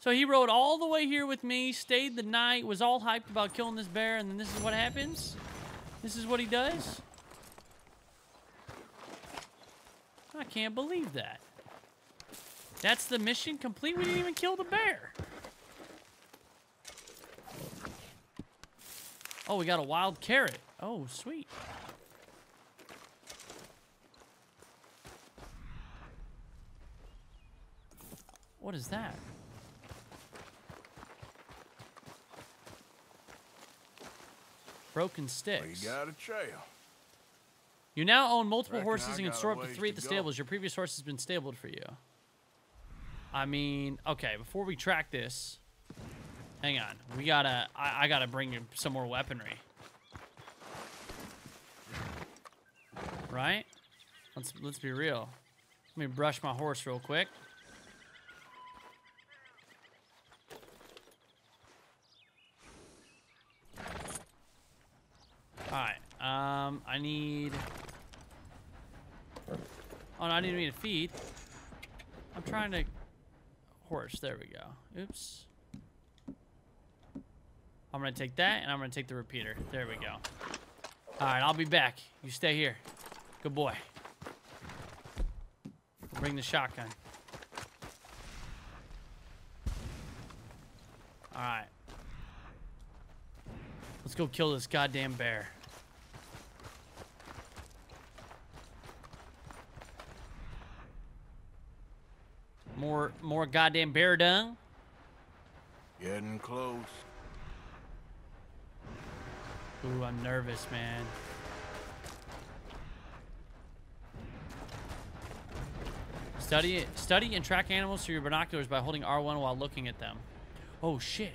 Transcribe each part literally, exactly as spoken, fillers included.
So he rode all the way here with me, stayed the night, was all hyped about killing this bear, and then this is what happens. This is what he does. I can't believe that. That's the mission complete. We didn't even kill the bear. Oh, we got a wild carrot. Oh, sweet. What is that? Broken sticks. You got a trail. You now own multiple horses and can store up to three at the stables. Your previous horse has been stabled for you. I mean, okay, before we track this, hang on. We gotta, I, I gotta bring you some more weaponry. Right? Let's, let's be real. Let me brush my horse real quick. Alright, um, I need... Oh, no, I didn't mean to feed. I'm trying to... Horse, there we go. Oops. I'm gonna take that, and I'm gonna take the repeater. There we go. Alright, I'll be back. You stay here. Good boy. Bring the shotgun. Alright. Let's go kill this goddamn bear. More, more goddamn bear dung. Getting close. Ooh, I'm nervous, man. Study, study and track animals through your binoculars by holding R one while looking at them. Oh, shit.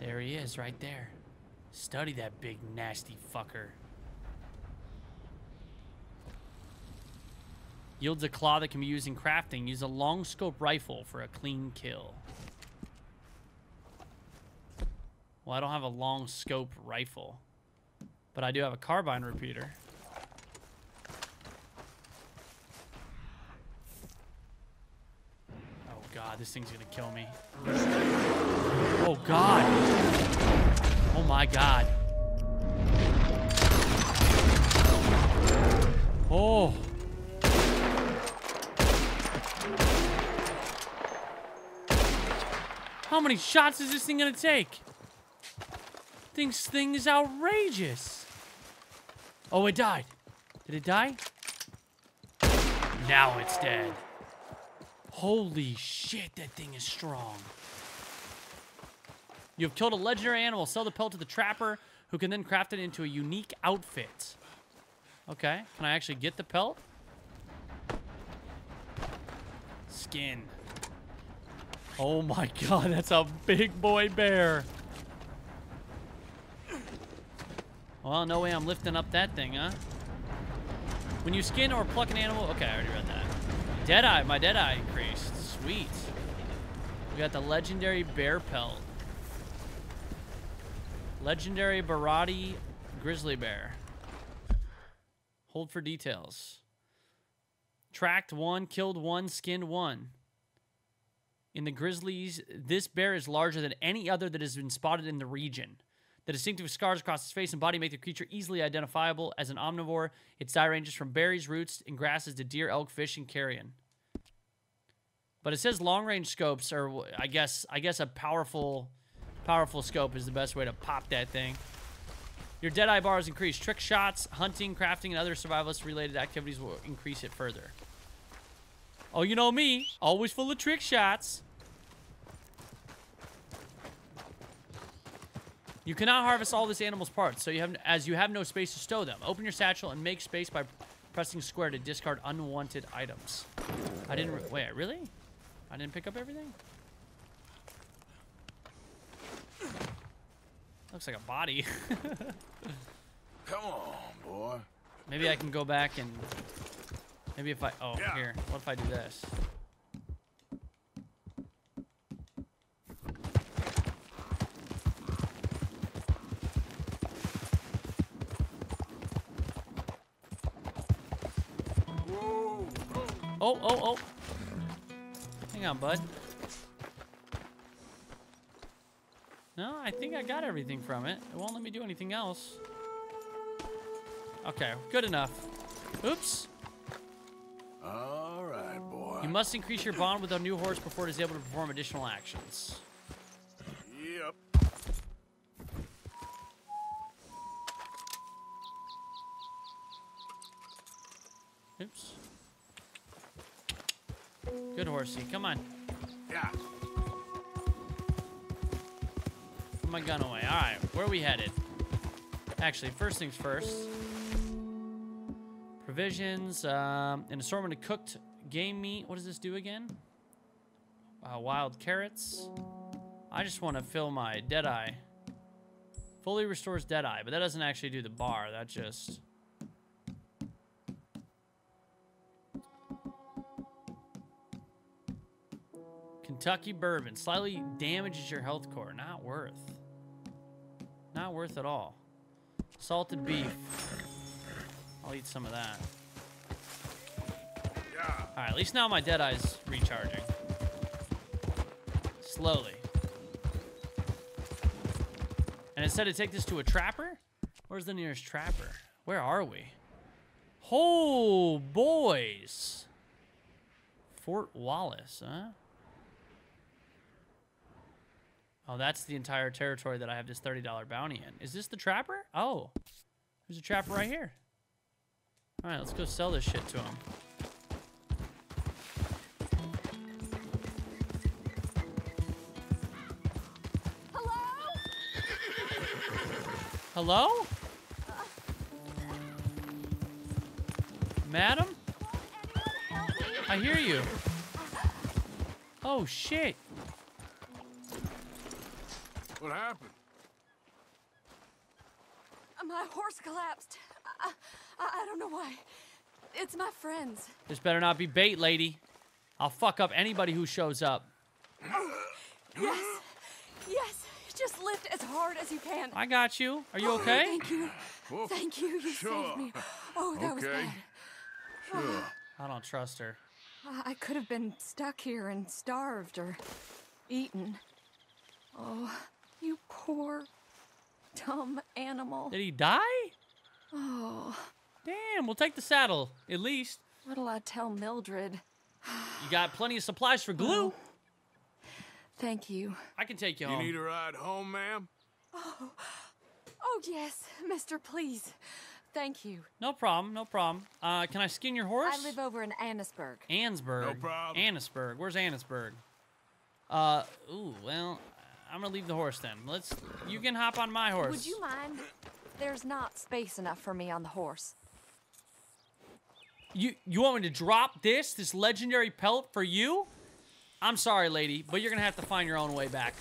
There he is, right there. Study that big, nasty fucker. Yields a claw that can be used in crafting. Use a long scope rifle for a clean kill. Well, I don't have a long scope rifle, but I do have a carbine repeater. Oh God, this thing's gonna kill me. Oh God. Oh my God. Oh. How many shots is this thing gonna take? This thing is outrageous. Oh, it died. Did it die? Now it's dead. Holy shit, that thing is strong. You have killed a legendary animal. Sell the pelt to the trapper, who can then craft it into a unique outfit. Okay. Can I actually get the pelt? Skin. Oh my God, that's a big boy bear. Well, no way I'm lifting up that thing, huh? When you skin or pluck an animal... Okay, I already read that. Deadeye. My Deadeye increased. Sweet. We got the legendary bear pelt. Legendary Barati Grizzly Bear. Hold for details. Tracked one, killed one, skinned one. In the grizzlies, this bear is larger than any other that has been spotted in the region. The distinctive scars across its face and body make the creature easily identifiable as an omnivore. Its diet ranges from berries, roots, and grasses to deer, elk, fish, and carrion. But it says long-range scopes are, I guess, I guess a powerful... Powerful scope is the best way to pop that thing. Your Deadeye bar is increased. Trick shots, hunting, crafting, and other survivalist-related activities will increase it further. Oh, you know me. Always full of trick shots. You cannot harvest all this animal's parts, so you have, as you have no space to stow them. Open your satchel and make space by pressing square to discard unwanted items. I didn't... Re wait, really? I didn't pick up everything? Looks like a body. Come on, boy. Maybe I can go back and... Maybe if I... Oh, yeah. Here. What if I do this? Oh, oh, oh. Hang on, bud. No, I think I got everything from it. It won't let me do anything else. Okay, good enough. Oops. All right, boy. You must increase your bond with a new horse before it is able to perform additional actions. Yep. Oops. Good horsey, come on. Yeah. Put my gun away. All right, where are we headed? Actually, first things first. Provisions, um, an assortment of cooked game meat. What does this do again? Uh, wild carrots. I just want to fill my Deadeye. Fully restores Deadeye, but that doesn't actually do the bar. That just... Kentucky bourbon slightly damages your health core. Not worth. Not worth at all. Salted beef. I'll eat some of that. Yeah. All right, at least now my Deadeye's recharging. Slowly. And it said to take this to a trapper? Where's the nearest trapper? Where are we? Oh, boys. Fort Wallace, huh? Oh, that's the entire territory that I have this thirty dollar bounty in. Is this the trapper? Oh, there's a trapper right here. All right, let's go sell this shit to him. Hello? Hello? Uh, Madam? I hear you. Oh, shit. What happened? My horse collapsed. I, I, I don't know why. It's my friends. This better not be bait, lady. I'll fuck up anybody who shows up. Oh, yes. Yes. Just lift as hard as you can. I got you. Are you okay? Oh, thank you. Whoa. Thank you. You sure. saved me. Oh, that okay. was bad. Sure. Oh. I don't trust her. I could have been stuck here and starved or eaten. Oh... You poor, dumb animal. Did he die? Oh. Damn, we'll take the saddle, at least. What'll I tell Mildred? You got plenty of supplies for glue. Oh. Thank you. I can take you, you home. You need a ride home, ma'am? Oh. Oh, yes, mister, please. Thank you. No problem, no problem. Uh, can I skin your horse? I live over in Annisburg. Annisburg. No problem. Annisburg. Where's Annisburg? Uh, ooh, well... I'm gonna leave the horse then. Let's. You can hop on my horse. Would you mind? There's not space enough for me on the horse. You you want me to drop this this legendary pelt for you? I'm sorry, lady, but you're gonna have to find your own way back.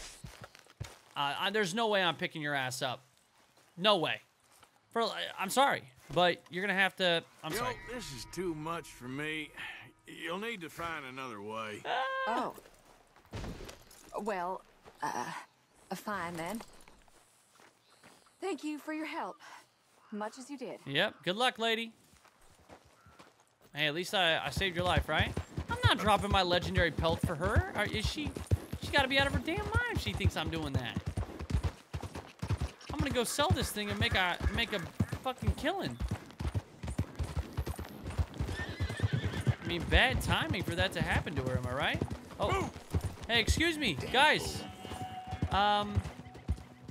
Uh, I, there's no way I'm picking your ass up. No way. For I'm sorry, but you're gonna have to. I'm Yo, sorry. This is too much for me. You'll need to find another way. Ah. Oh. Well. Uh, fine then. Thank you for your help. Much as you did. Yep, good luck, lady. Hey, at least I, I saved your life, right? I'm not dropping my legendary pelt for her. Or is she? She's gotta be out of her damn mind if she thinks I'm doing that. I'm gonna go sell this thing and make a, make a fucking killing. I mean, bad timing for that to happen to her, am I right? Oh. Hey, excuse me, guys. Um.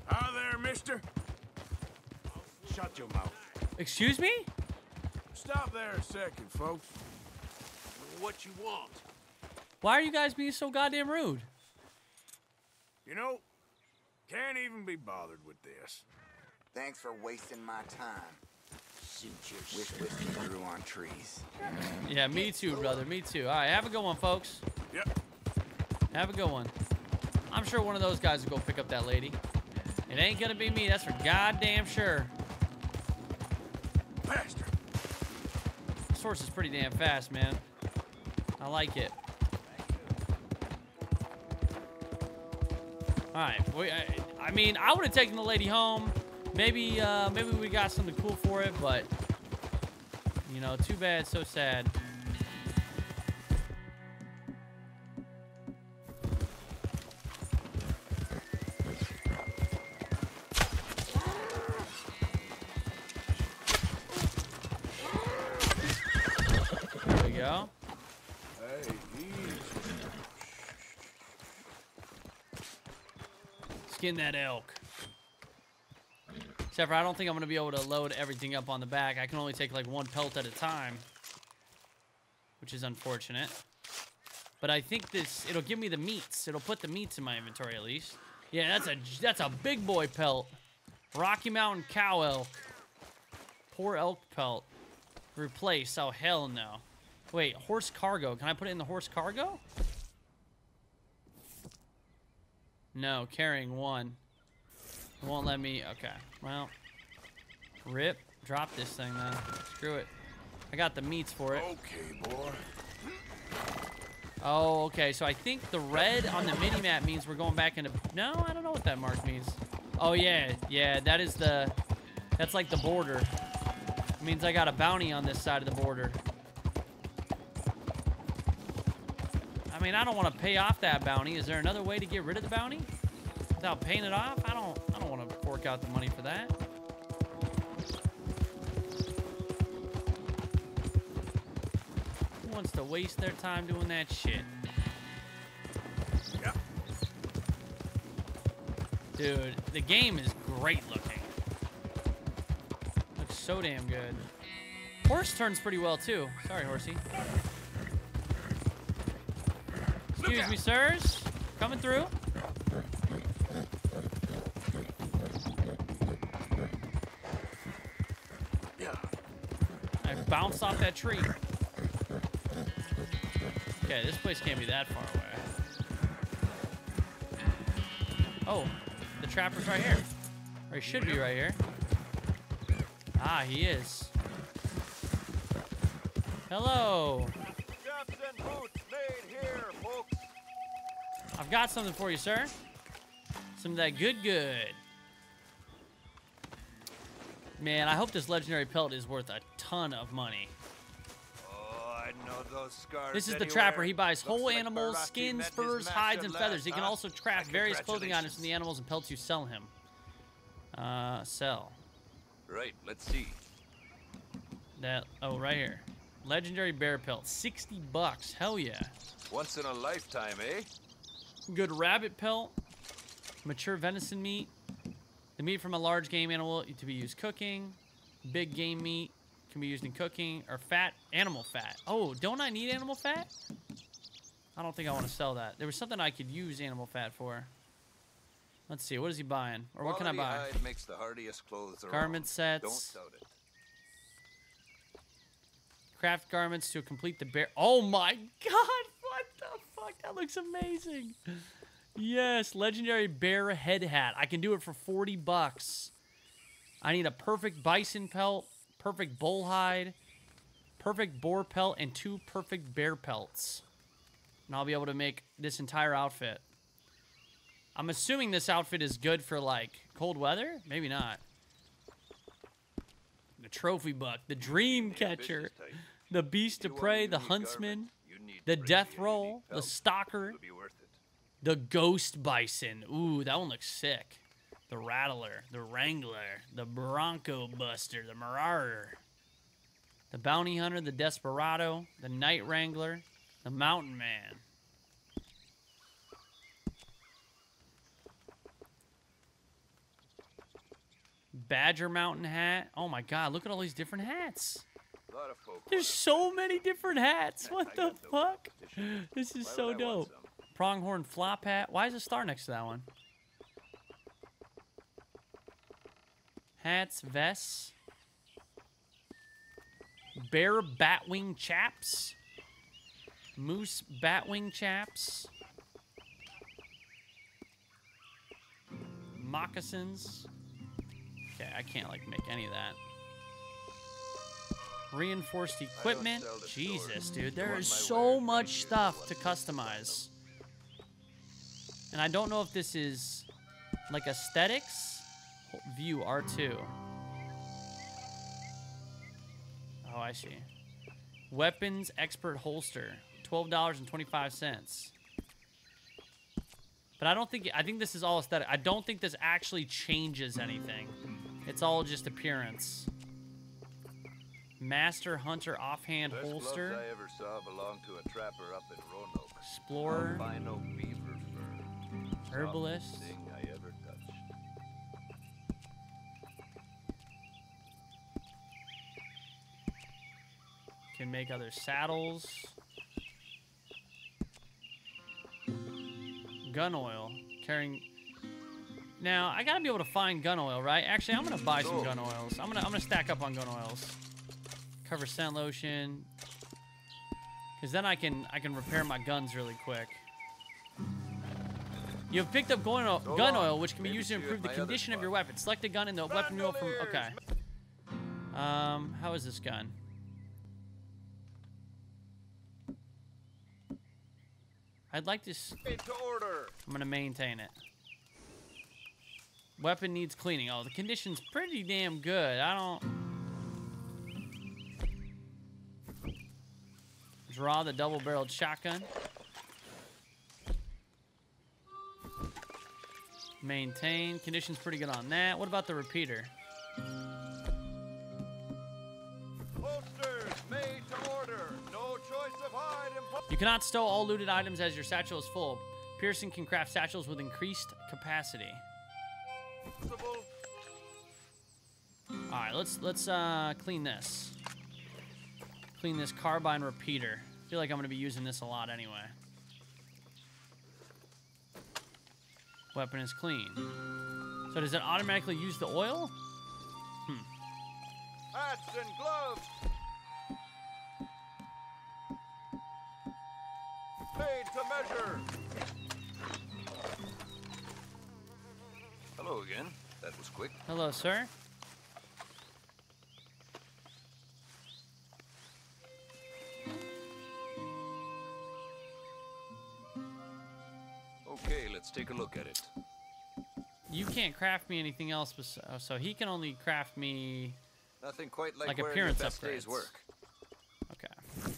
Hi there, mister. Shut your mouth. Excuse me? Stop there a second, folks. What you want? Why are you guys being so goddamn rude? You know, can't even be bothered with this. Thanks for wasting my time. Suit your wish whiskey grew on trees. Yeah, me too, brother. Me too. All right, have a good one, folks. Yep. Have a good one. I'm sure one of those guys will go pick up that lady. It ain't gonna be me, that's for goddamn sure. Bastard. This horse is pretty damn fast, man. I like it. Alright, I mean, I would have taken the lady home. Maybe, uh, maybe we got something cool for it, but... You know, too bad, so sad. skin that elk. Except for I don't think I'm going to be able to load everything up on the back. I can only take like one pelt at a time, which is unfortunate. But I think this, it'll give me the meats. It'll put the meats in my inventory at least. Yeah, that's a, that's a big boy pelt. Rocky Mountain cow elk. Poor elk pelt. Replace. Oh, hell no. Wait, horse cargo. Can I put it in the horse cargo? No, carrying one. It won't let me. Okay. Well, rip. Drop this thing then. Screw it. I got the meats for it. Okay, boy. Oh, okay. So I think the red on the mini map means we're going back into. No, I don't know what that mark means. Oh yeah, yeah. That is the. That's like the border. It means I got a bounty on this side of the border. I mean, I don't want to pay off that bounty. Is there another way to get rid of the bounty without paying it off? I don't. I don't want to fork out the money for that. Wants to waste their time doing that shit. Yeah. Dude, the game is great looking. Looks so damn good. Horse turns pretty well too. Sorry, horsey. Excuse me, sirs. Coming through. Yeah. I bounced off that tree. Okay, this place can't be that far away. Oh, the trapper's right here. Or he should be right here. Ah, he is. Hello. Chaps and boots made here, folks. I've got something for you, sir. Some of that good good. Man, I hope this legendary pelt is worth a ton of money. Those scars this is anywhere. The trapper. He buys Looks whole like animals, Barati skins, furs, hides, and feathers. He can huh? also craft various clothing items from the animals and pelts you sell him. Uh, sell. Right, let's see. That, oh, right here. Legendary bear pelt. sixty bucks. Hell yeah. Once in a lifetime, eh? Good rabbit pelt. Mature venison meat. The meat from a large game animal to be used cooking. Big game meat. Can be used in cooking or fat animal fat. Oh, don't I need animal fat? I don't think I want to sell that. There was something I could use animal fat for. Let's see. What is he buying? Or what can I buy? Makes the hardiest clothes garment sets. Don't doubt it. Craft garments to complete the bear. Oh my God! What the fuck? That looks amazing. Yes, legendary bear head hat. I can do it for forty bucks. I need a perfect bison pelt. Perfect bull hide, perfect boar pelt, and two perfect bear pelts. And I'll be able to make this entire outfit. I'm assuming this outfit is good for, like, cold weather? Maybe not. The trophy buck, the dream catcher, the beast of prey, the huntsman, the death roll, the stalker, the ghost bison. Ooh, that one looks sick. The Rattler, the Wrangler, the Bronco Buster, the Marauder, the Bounty Hunter, the Desperado, the Night Wrangler, the Mountain Man. Badger Mountain Hat. Oh my God, look at all these different hats. A lot of folk. There's so many different hats. What the fuck? This is so dope. Pronghorn Flop Hat. Why is a star next to that one? Hats, vests, bear batwing chaps, moose batwing chaps, moccasins. Okay, I can't like make any of that. Reinforced equipment. Jesus, dude, there is so much stuff to customize. And I don't know if this is like aesthetics. View R two. Oh, I see. Weapons expert holster, twelve dollars and twenty-five cents. But I don't think I think this is all aesthetic. I don't think this actually changes anything. It's all just appearance. Master hunter offhand Best holster. Gloves I ever saw belonged to a trapper up in Roanoke. Explorer. Albino beaver fur. Herbalist. Thing I ever touched. can make other saddles. Gun oil. Carrying. Now I gotta be able to find gun oil, right? Actually, I'm gonna buy some gun oils. I'm gonna I'm gonna stack up on gun oils. Cover scent lotion. Cause then I can I can repair my guns really quick. You have picked up gun oil, gun oil which can be used to improve the condition of your weapon. Select a gun and the weapon oil from. Okay. Um, how is this gun? I'd like to. I'm gonna maintain it. Weapon needs cleaning. Oh, the condition's pretty damn good. I don't. Draw the double-barreled shotgun. Maintain. Condition's pretty good on that. What about the repeater? Holsters made to order. No choice of hide. You cannot stow all looted items as your satchel is full. Pearson can craft satchels with increased capacity. All right, let's let's uh, clean this. Clean this carbine repeater. I feel like I'm gonna be using this a lot anyway. Weapon is clean. So does it automatically use the oil? Hmm. Hats and gloves. Made to measure. Hello again. That was quick. Hello, sir. Okay, let's take a look at it. You can't craft me anything else, besides, so he can only craft me. Nothing quite like, like appearance your best upgrades. Day's work. Okay.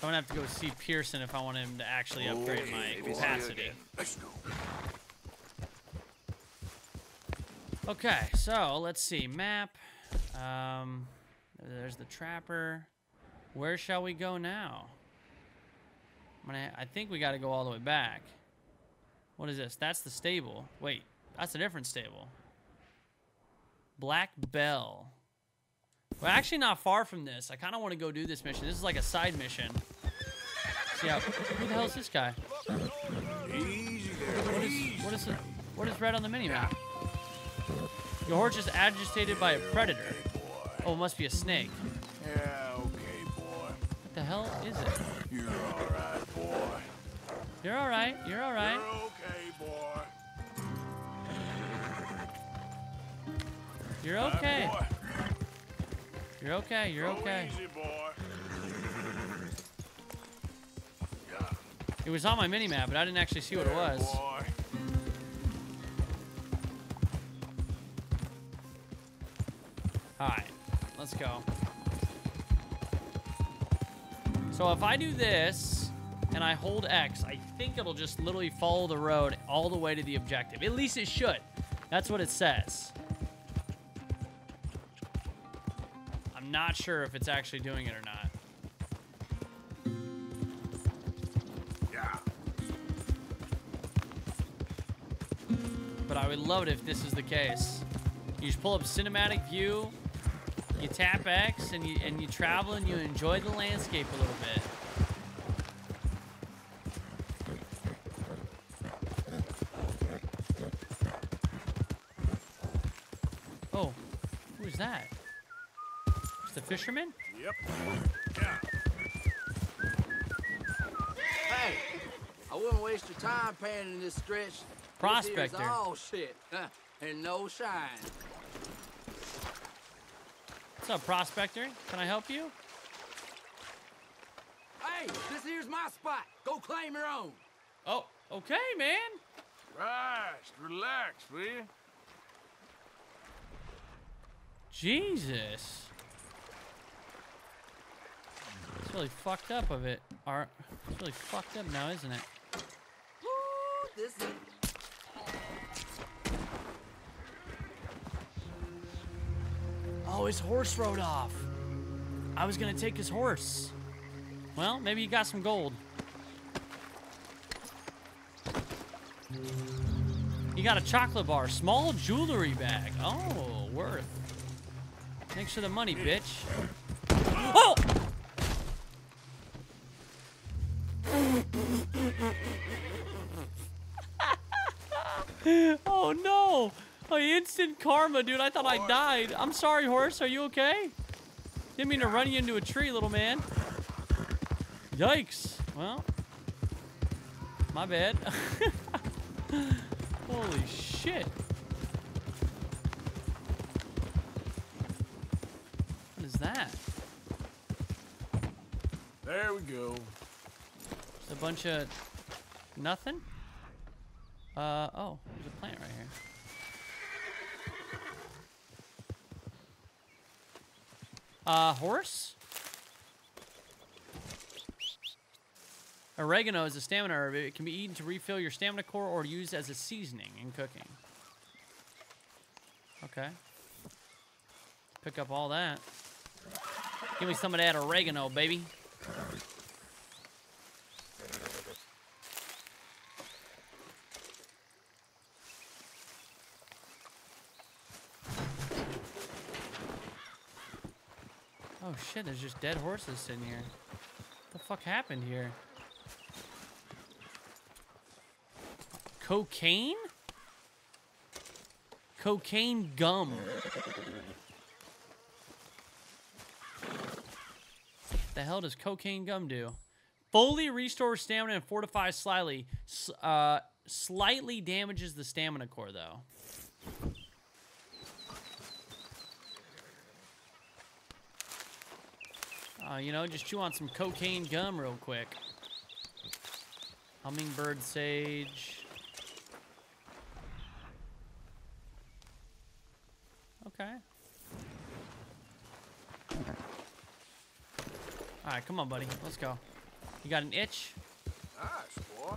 So I'm gonna have to go see Pearson if I want him to actually upgrade okay, my we'll capacity. Let's go. Okay, so let's see map. Um, there's the trapper. Where shall we go now? I'm gonna, I think we got to go all the way back. What is this? That's the stable. Wait, that's a different stable. Black Bell. We're actually not far from this. I kind of want to go do this mission. This is like a side mission. See how? Who the hell is this guy? Easy there. What is what is it, what is red on the mini map? Your horse is agitated by a predator. Oh, it must be a snake. Yeah, okay, boy. What the hell is it? You're all right, boy. You're all right. You're all right. You're okay, boy. You're okay. Right, boy. You're okay. You're Go okay. Easy, boy. Yeah. It was on my mini map, but I didn't actually see what it was. Boy. All right, let's go. So if I do this and I hold X, I think it'll just literally follow the road all the way to the objective. At least it should. That's what it says. I'm not sure if it's actually doing it or not. Yeah. But I would love it if this is the case. You just pull up cinematic view. You tap X and you and you travel and you enjoy the landscape a little bit. Oh, who is that? It's the fisherman? Yep. Yeah. Hey, I wouldn't waste your time panning this stretch. Prospector. This is all shit, huh, and no shine. What's up, Prospector? Can I help you? Hey, this here's my spot. Go claim your own. Oh, okay, man. Right, relax, will you? Jesus. It's really fucked up of it. Our, it's really fucked up now, isn't it? Ooh, this is... Oh, his horse rode off. I was gonna take his horse. Well, maybe you got some gold. You got a chocolate bar, small jewelry bag. Oh, worth. Thanks for the money, bitch. Oh! Oh no! Oh, instant karma, dude. I thought I died. I'm sorry, horse. Are you okay? Didn't mean to run you into a tree, little man. Yikes. Well, my bad. Holy shit. What is that? There we go. Just a bunch of nothing. Uh, oh, there's a plant right here. Uh, horse? Oregano is a stamina herb. It can be eaten to refill your stamina core or used as a seasoning in cooking. Okay. Pick up all that. Give me some of that oregano, baby. Oh shit, there's just dead horses sitting here. What the fuck happened here? Cocaine? Cocaine gum. What the hell does cocaine gum do? Fully restores stamina and fortifies slightly. Uh, slightly damages the stamina core, though. Uh, you know, just chew on some cocaine gum real quick. Hummingbird sage. Okay. Alright, come on, buddy. Let's go. You got an itch? Nice, boy.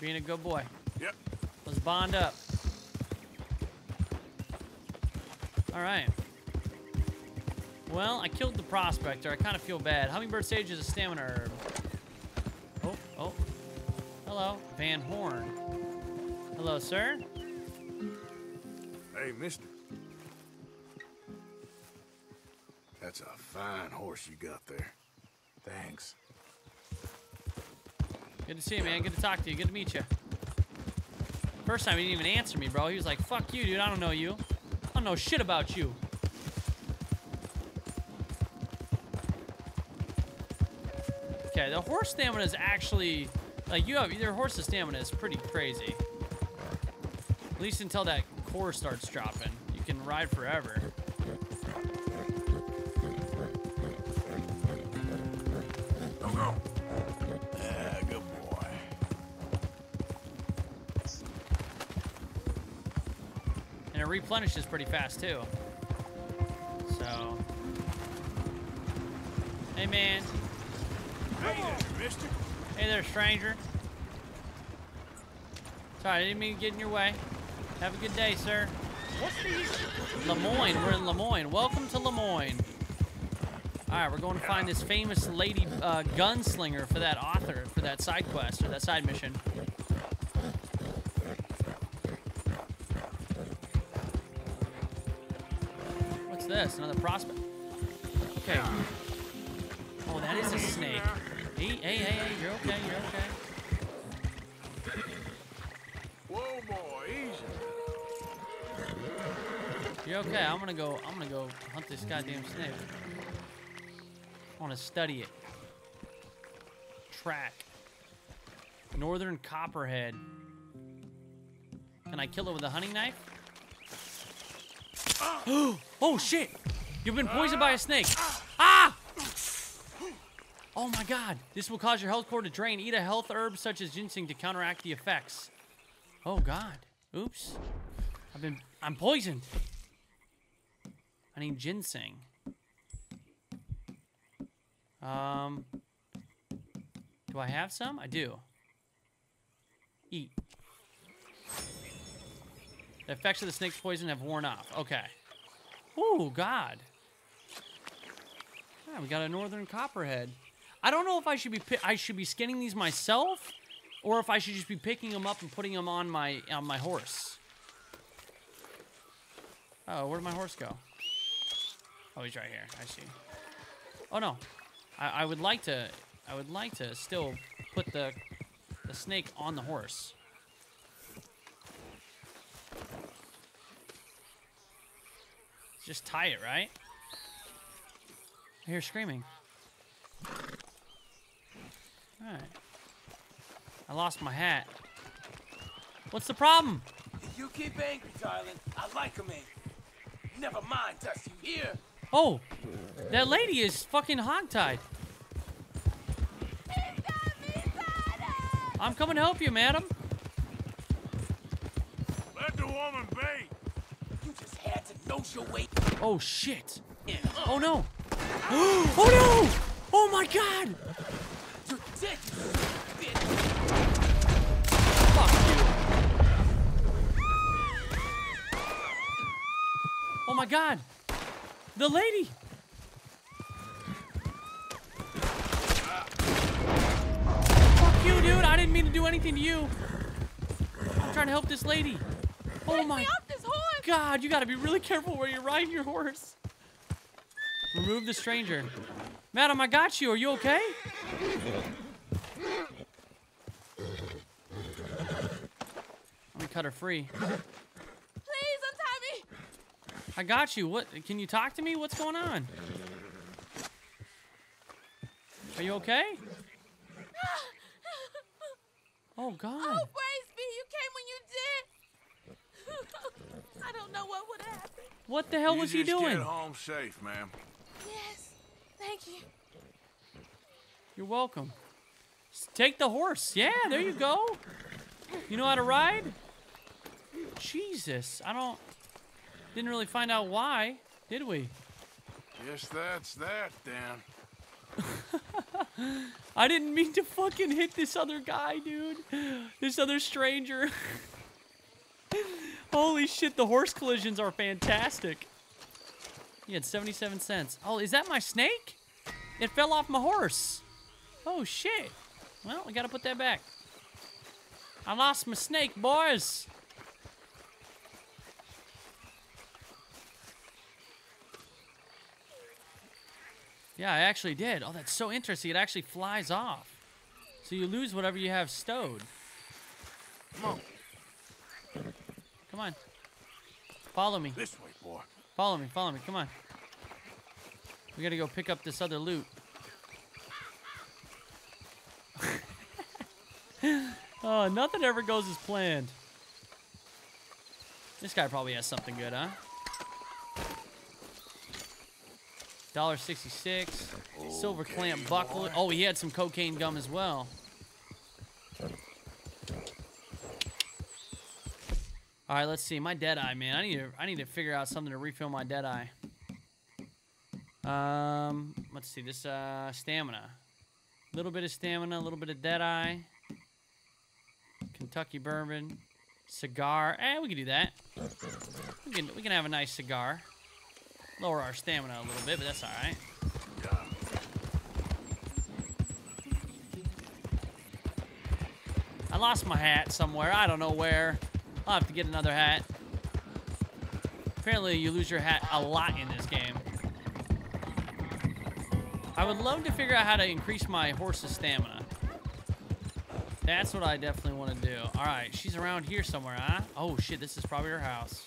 Being a good boy. Yep. Let's bond up. Alright. Well, I killed the prospector. I kind of feel bad. Hummingbird sage is a stamina herb. Oh, oh. Hello, Van Horn. Hello, sir. Hey, mister. That's a fine horse you got there. Thanks. Good to see you, man. Good to talk to you. Good to meet you. First time he didn't even answer me, bro. He was like, fuck you, dude. I don't know you. I don't know shit about you. Okay, the horse stamina is actually, like, you have, your horse's stamina is pretty crazy. At least until that core starts dropping. You can ride forever. Oh, no. Yeah, good boy. And it replenishes pretty fast, too. So. Hey, man. Hey there, mister. Hey there, stranger. Sorry, I didn't mean to get in your way. Have a good day, sir. What's the Lemoyne? We're in Lemoyne. Welcome to Lemoyne. Alright, we're going to find this famous lady uh, gunslinger for that author, for that side quest, or that side mission. What's this? Another prospect? Okay. Oh, that is a snake. Hey, hey, hey, hey, you're okay, you're okay. Whoa, boy, easy. You're okay, I'm gonna go, I'm gonna go hunt this goddamn snake. I wanna study it. Track. Northern Copperhead. Can I kill it with a hunting knife? Oh, shit! You've been poisoned by a snake. Ah! Oh my god, this will cause your health core to drain. Eat a health herb such as ginseng to counteract the effects. Oh god. Oops. I've been I'm poisoned. I need ginseng. Um Do I have some? I do. Eat. The effects of the snake's poison have worn off. Okay. Oh god. Ah, we got a northern copperhead. I don't know if I should be I should be skinning these myself, or if I should just be picking them up and putting them on my on my horse. Oh, where did my horse go? Oh, he's right here. I see. Oh no, I, I would like to. I would like to still put the the snake on the horse. Just tie it, right? I hear screaming. All right. I lost my hat. What's the problem? You keep angry, darling. I like him angry. Never mind us, you hear? Oh, that lady is fucking hogtied. I'm coming to help you, madam. Let the woman be. You just had to know your way. Oh shit. Oh no. Oh no. Oh my god. You're dead, you bitch. Fuck you. Oh my god! The lady! Ah. Fuck you, dude! I didn't mean to do anything to you! I'm trying to help this lady! Oh Take my me off this horse. God, you gotta be really careful where you're riding your horse! Remove the stranger. Madam, I got you! Are you okay? Let me cut her free. I got you. What? Can you talk to me? What's going on? Are you okay? Oh, God. Oh, praise be. You came when you did. I don't know what would happen. What the hell was he doing? You just get home safe, ma'am. Yes. Thank you. You're welcome. Just take the horse. Yeah, there you go. You know how to ride? Jesus. I don't... Didn't really find out why, did we? Yes, that's that, Dan. I didn't mean to fucking hit this other guy, dude. This other stranger. Holy shit, the horse collisions are fantastic. You had seventy-seven cents. Oh, is that my snake? It fell off my horse. Oh, shit. Well, we gotta put that back. I lost my snake, boys. Yeah, I actually did. Oh, that's so interesting. It actually flies off. So you lose whatever you have stowed. Come on. Come on. Follow me. This way, boy. Follow me, follow me. Come on. We gotta go pick up this other loot. Oh, nothing ever goes as planned. This guy probably has something good, huh? one dollar sixty-six, okay, silver clamp buckle. Boy. Oh, he had some cocaine gum as well. All right, let's see. My dead eye, man. I need to. I need to figure out something to refill my dead eye. Um, let's see. This uh, stamina. A little bit of stamina, a little bit of dead eye. Kentucky bourbon, cigar. Eh, we can do that. We can. We can have a nice cigar. Lower our stamina a little bit, but that's all right. I lost my hat somewhere. I don't know where. I'll have to get another hat. Apparently, you lose your hat a lot in this game. I would love to figure out how to increase my horse's stamina. That's what I definitely want to do. All right, she's around here somewhere, huh? Oh, shit, this is probably her house.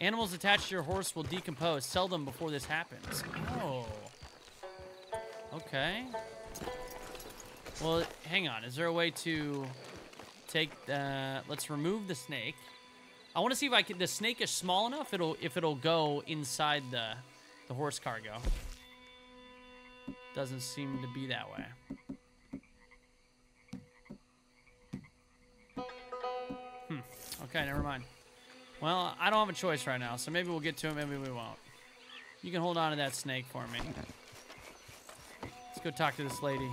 Animals attached to your horse will decompose. Sell them before this happens. Oh. Okay. Well, hang on. Is there a way to take the... Let's remove the snake. I want to see if I can... The snake is small enough it'll if it'll go inside the, the horse cargo. Doesn't seem to be that way. Hmm. Okay, never mind. Well, I don't have a choice right now, so maybe we'll get to him, maybe we won't. You can hold on to that snake for me. Let's go talk to this lady.